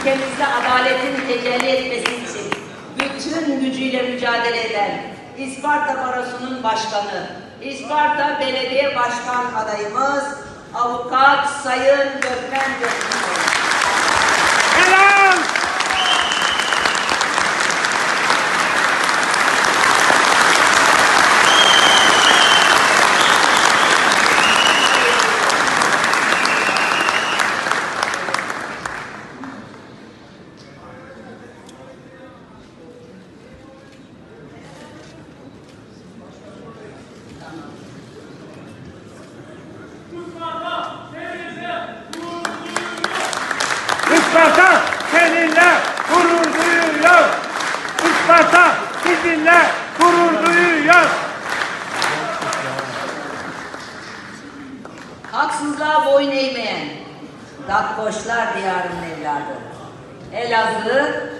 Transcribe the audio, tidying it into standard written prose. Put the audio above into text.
ülkemizde adaletin tecelli etmesi için bütün gücüyle mücadele eden İsparta Barosu'nun başkanı, İsparta Belediye Başkan adayımız Avukat Sayın Gökmen Gökmenoğlu. İsparta seninle gurur duyuyor. İsparta sizinle gurur duyuyor. Haksızlığa boyun eğmeyen Dakkoşlar diyarının evladı Elazığ